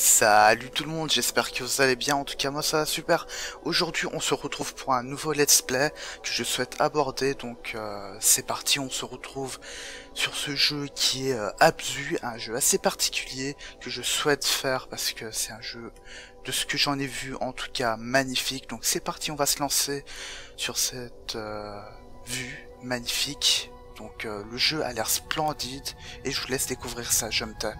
Salut tout le monde, j'espère que vous allez bien, en tout cas moi ça va super. Aujourd'hui on se retrouve pour un nouveau let's play que je souhaite aborder, donc c'est parti, on se retrouve sur ce jeu qui est Abzu, un jeu assez particulier que je souhaite faire parce que c'est un jeu de ce que j'en ai vu en tout cas magnifique. Donc c'est parti, on va se lancer sur cette vue magnifique, donc le jeu a l'air splendide et je vous laisse découvrir ça, je me tais.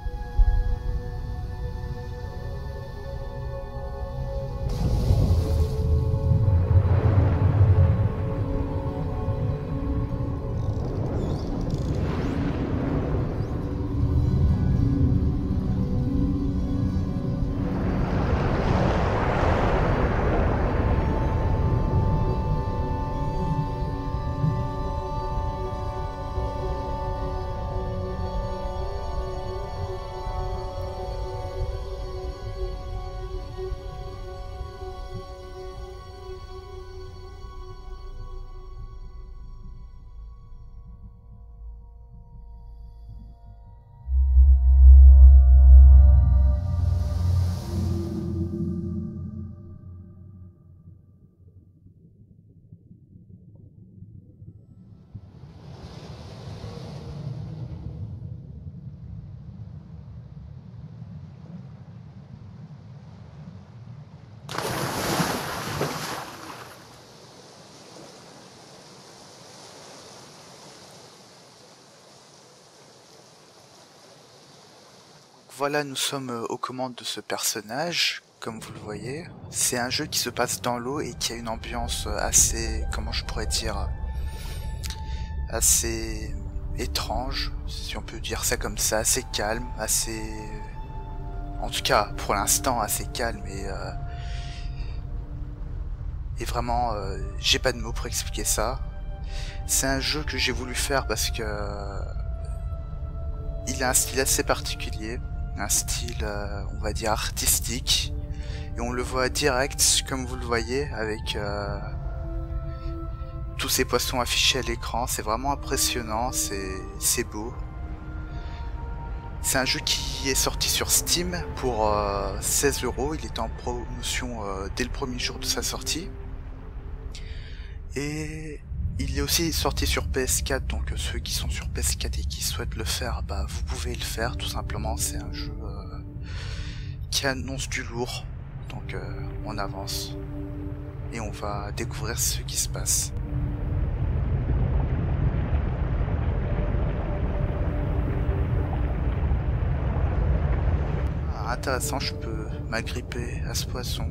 Voilà, nous sommes aux commandes de ce personnage, comme vous le voyez. C'est un jeu qui se passe dans l'eau et qui a une ambiance assez, comment je pourrais dire, assez étrange, si on peut dire ça comme ça, assez calme, assez... En tout cas, pour l'instant, assez calme et vraiment, j'ai pas de mots pour expliquer ça. C'est un jeu que j'ai voulu faire parce que... Il a un style assez particulier. Un style, on va dire, artistique, et on le voit direct, comme vous le voyez, avec tous ces poissons affichés à l'écran. C'est vraiment impressionnant, c'est beau. C'est un jeu qui est sorti sur Steam pour 16 €, il était en promotion dès le premier jour de sa sortie, et il est aussi sorti sur PS4, donc ceux qui sont sur PS4 et qui souhaitent le faire, bah vous pouvez le faire tout simplement. C'est un jeu qui annonce du lourd, donc on avance et on va découvrir ce qui se passe. Ah, intéressant, je peux m'agripper à ce poisson.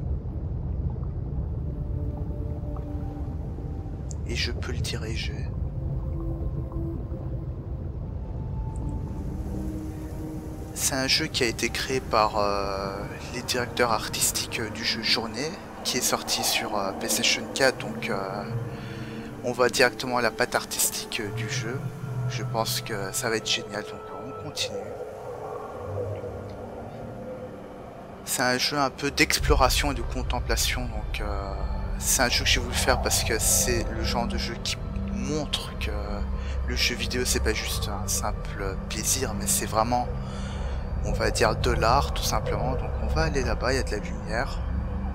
Et je peux le diriger. C'est un jeu qui a été créé par les directeurs artistiques du jeu Journey, qui est sorti sur PlayStation 4, donc on va directement à la patte artistique du jeu. Je pense que ça va être génial, donc on continue. C'est un jeu un peu d'exploration et de contemplation, donc... C'est un jeu que j'ai voulu faire parce que c'est le genre de jeu qui montre que le jeu vidéo c'est pas juste un simple plaisir, mais c'est vraiment, on va dire, de l'art tout simplement. Donc on va aller là-bas, il y a de la lumière,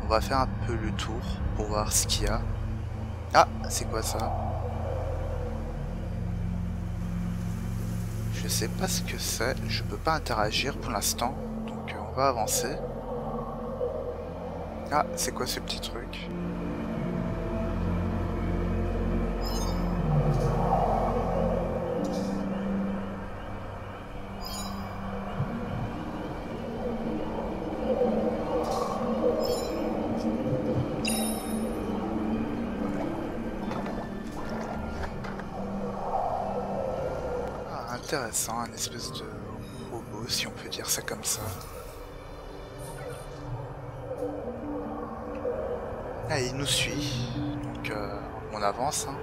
on va faire un peu le tour pour voir ce qu'il y a. Ah, c'est quoi ça? Je sais pas ce que c'est, je peux pas interagir pour l'instant, donc on va avancer. Ah, c'est quoi ce petit truc? Intéressant, un espèce de robot, si on peut dire ça comme ça. Ah, il nous suit, donc on avance, hein. En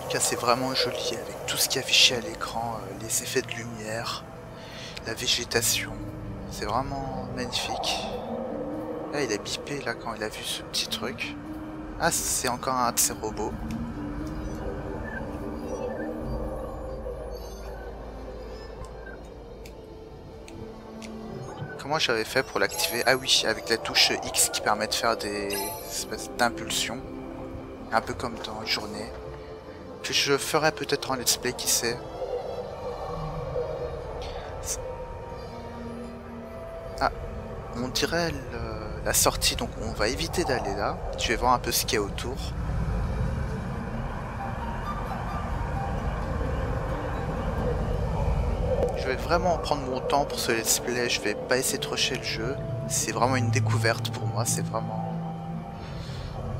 tout cas, c'est vraiment joli avec tout ce qui est affiché à l'écran, les effets de lumière, la végétation. C'est vraiment magnifique. Là, il a bipé là quand il a vu ce petit truc. Ah, c'est encore un de ces robots. Comment j'avais fait pour l'activer? Ah oui, avec la touche X qui permet de faire des espèces d'impulsions. Un peu comme dans Journey. Que je ferai peut-être en let's play, qui sait. Ah, on dirait la sortie, donc on va éviter d'aller là. Je vais voir un peu ce qu'il y a autour. Je vais vraiment prendre mon temps pour ce let's play, je vais pas essayer de rusher le jeu. C'est vraiment une découverte pour moi, c'est vraiment...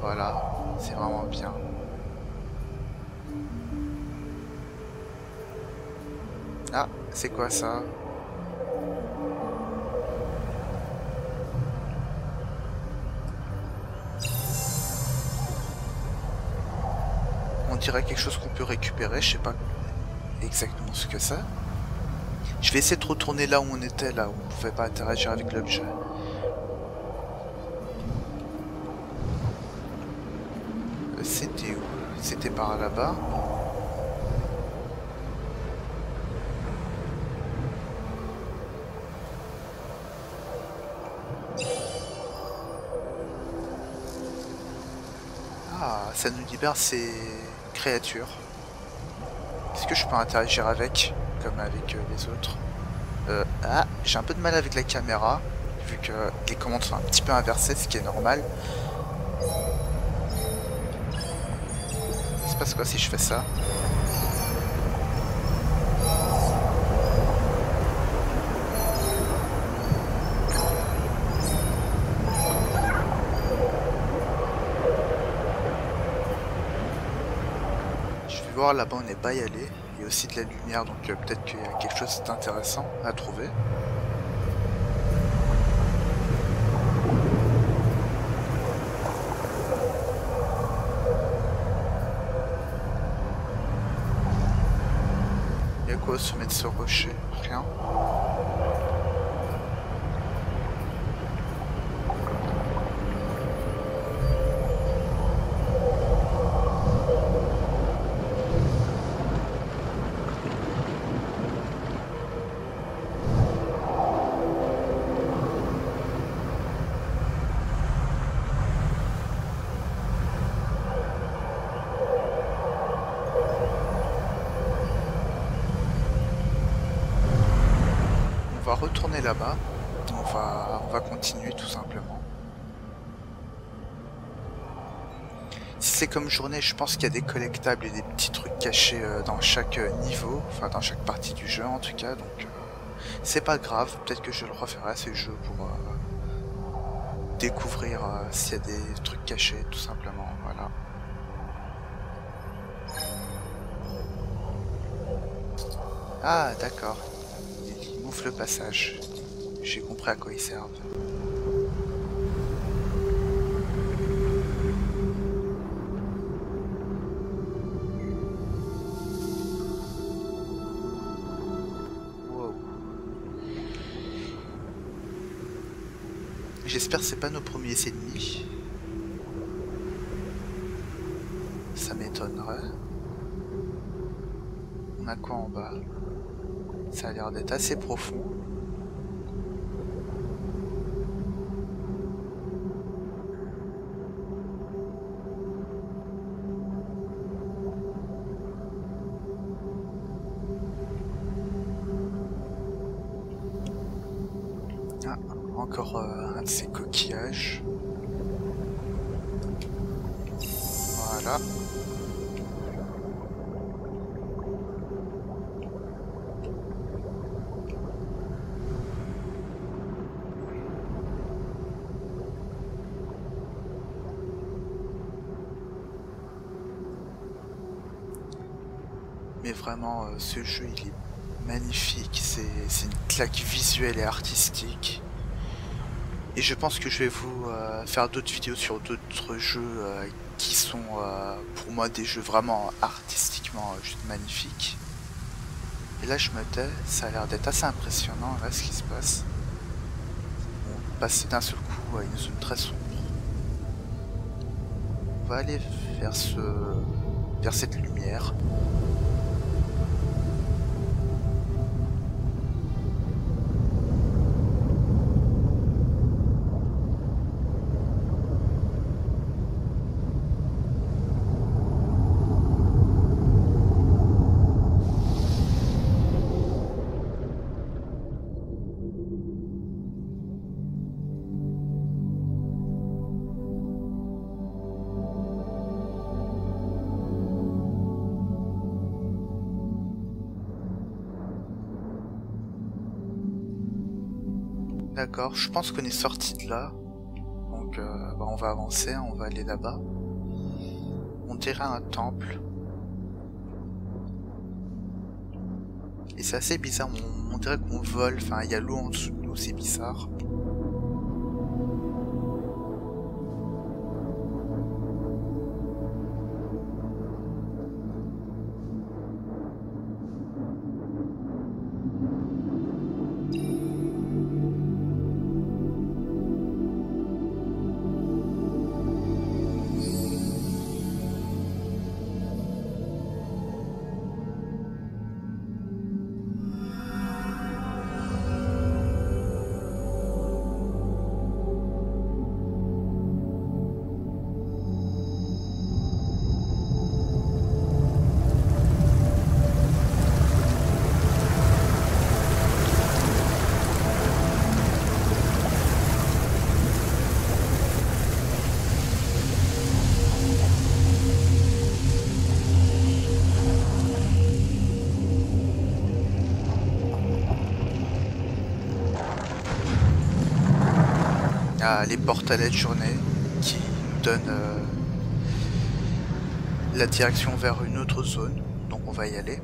Voilà, c'est vraiment bien. Ah, c'est quoi ça? On dirait quelque chose qu'on peut récupérer, je sais pas exactement ce que c'est. Je vais essayer de retourner là où on était, là où on pouvait pas interagir avec l'objet. C'était où? C'était par là-bas. Ah, ça nous libère ces créatures. Est-ce que je peux interagir avec ? Comme avec les autres. Ah, j'ai un peu de mal avec la caméra, vu que les commandes sont un petit peu inversées, ce qui est normal. Il se passe quoi si je fais ça? Je vais voir là-bas, on n'est pas y aller. Il y a aussi de la lumière, donc peut-être qu'il y a quelque chose d'intéressant à trouver. Il y a quoi se mettre sur ce rocher? Rien. Retourner là-bas, on va continuer tout simplement. Si c'est comme Journée, je pense qu'il y a des collectables et des petits trucs cachés dans chaque niveau, enfin dans chaque partie du jeu en tout cas, donc c'est pas grave, peut-être que je le referai à ce jeu pour découvrir s'il y a des trucs cachés tout simplement, voilà. Ah d'accord. Le passage, j'ai compris à quoi ils servent. Wow. J'espère que c'est pas nos premiers ennemis. Ça m'étonnerait. On a quoi en bas? Ça a l'air d'être assez profond. Ah, encore un de ces coquillages. Voilà. Mais vraiment, ce jeu, il est magnifique, c'est une claque visuelle et artistique. Et je pense que je vais vous faire d'autres vidéos sur d'autres jeux qui sont pour moi des jeux vraiment artistiquement juste magnifiques. Et là je me tais, ça a l'air d'être assez impressionnant là ce qui se passe. On passe d'un seul coup à une zone très sombre. on va aller vers cette lumière. D'accord, je pense qu'on est sorti de là, donc on va avancer, hein, on va aller là-bas. On dirait un temple. Et c'est assez bizarre, on dirait qu'on vole, enfin il y a l'eau en dessous de nous, c'est bizarre. Les portes à la Journey qui nous donnent la direction vers une autre zone, donc on va y aller.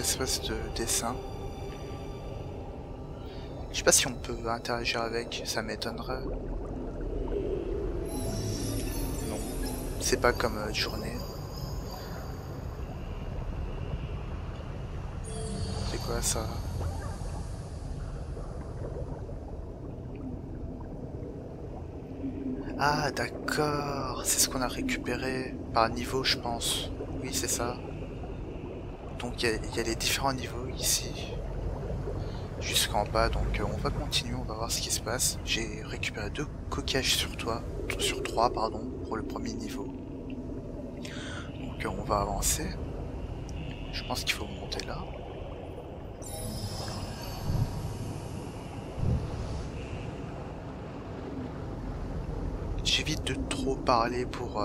Espace de dessin. Je sais pas si on peut interagir avec, ça m'étonnerait. Non, c'est pas comme Journée. C'est quoi ça? Ah d'accord, c'est ce qu'on a récupéré par niveau je pense. Oui c'est ça. Donc il y a les différents niveaux ici, jusqu'en bas, donc on va continuer, on va voir ce qui se passe. J'ai récupéré 2 coquilles sur 3 pardon, pour le premier niveau. Donc on va avancer, je pense qu'il faut monter là. J'évite de trop parler pour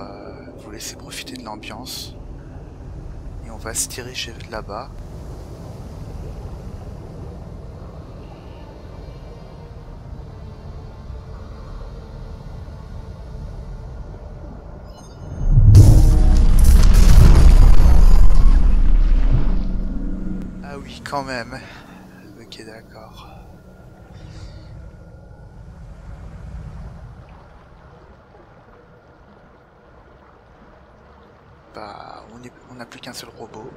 vous laisser profiter de l'ambiance. On va se diriger là-bas. Ah oui, quand même. Ok, d'accord. Bah, on n'a plus qu'un seul robot.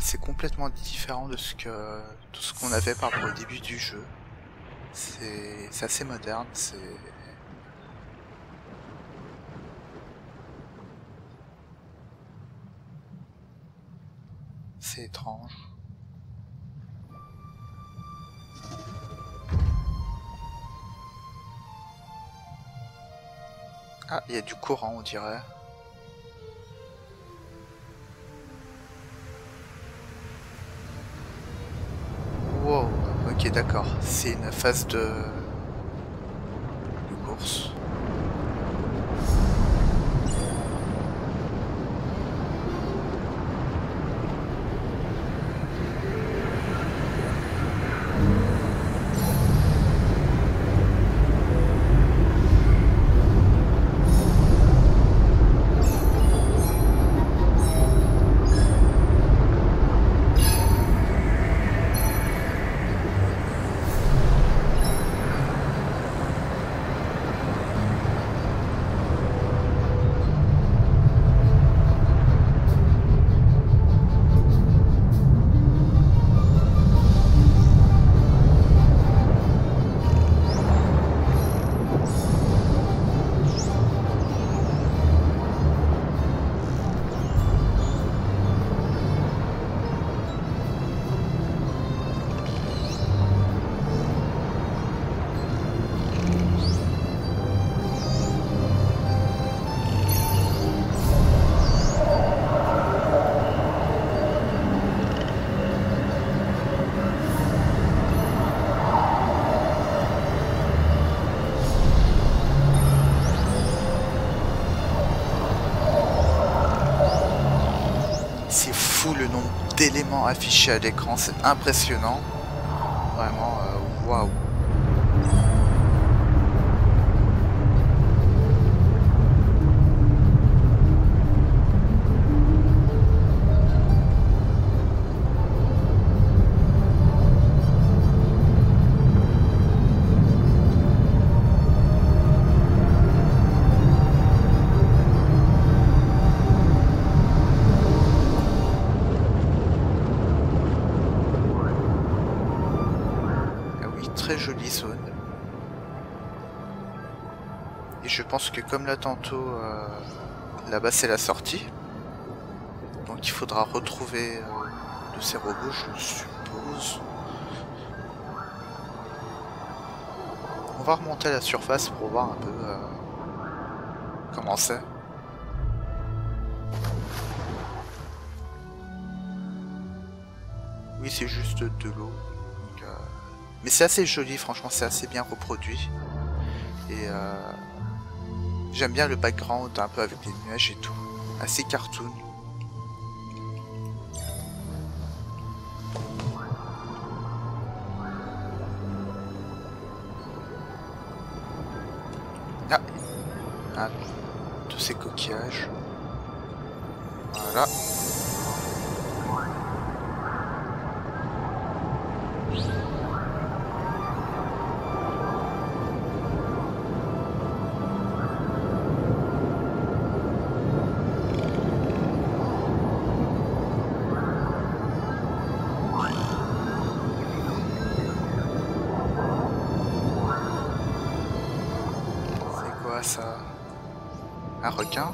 C'est complètement différent de tout ce qu'on avait par rapport au début du jeu. C'est assez moderne, c'est... C'est étrange. Ah, il y a du courant on dirait. Ok, d'accord. C'est une phase de course. D'éléments affichés à l'écran, c'est impressionnant, vraiment, waouh. Je pense que comme là tantôt, là-bas c'est la sortie, donc il faudra retrouver de ces robots, je suppose. On va remonter à la surface pour voir un peu comment c'est. Oui, c'est juste de l'eau, mais c'est assez joli, franchement c'est assez bien reproduit. Et j'aime bien le background, un peu avec les nuages et tout. Assez cartoon. Ah, tous ces coquillages. Voilà. Un requin.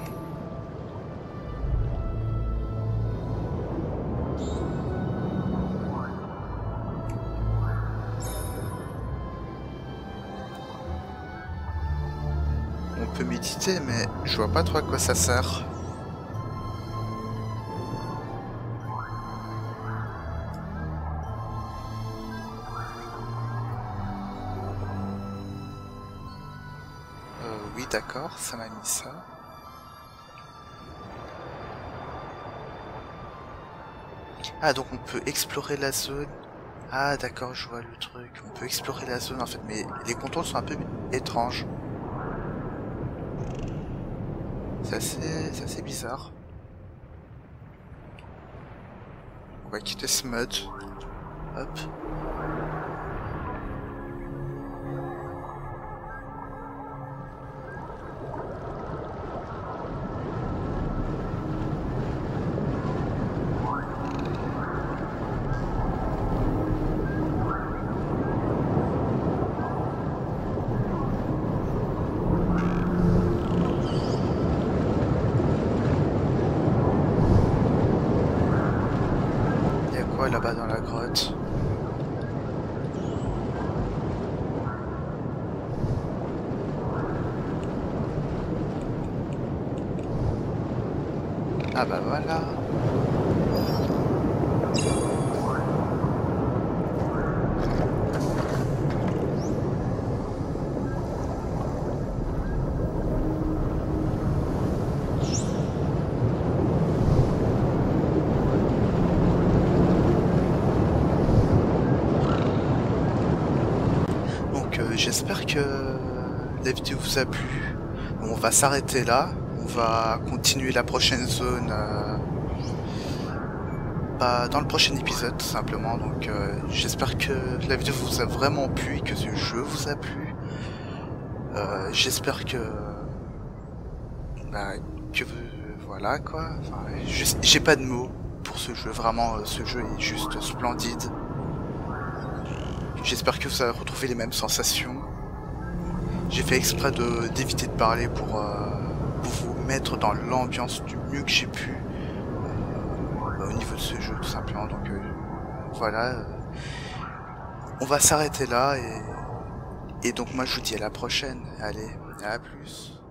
On peut méditer, mais je vois pas trop à quoi ça sert. Oui, d'accord, ça m'a mis ça. Ah, donc on peut explorer la zone. Ah d'accord, je vois le truc. On peut explorer la zone en fait, mais les contours sont un peu étranges. C'est assez bizarre. On va quitter ce mode. Hop. Là-bas dans la grotte. Ah bah voilà. la vidéo vous a plu. On va s'arrêter là. On va continuer la prochaine zone dans le prochain épisode tout simplement. Donc j'espère que la vidéo vous a vraiment plu et que ce jeu vous a plu. J'espère que voilà quoi. Enfin, j'ai pas de mots pour ce jeu. Vraiment, ce jeu est juste splendide. J'espère que vous avez retrouvé les mêmes sensations. J'ai fait exprès d'éviter de parler pour vous mettre dans l'ambiance du mieux que j'ai pu au niveau de ce jeu tout simplement. Donc voilà, on va s'arrêter là et donc moi je vous dis à la prochaine. Allez, à plus.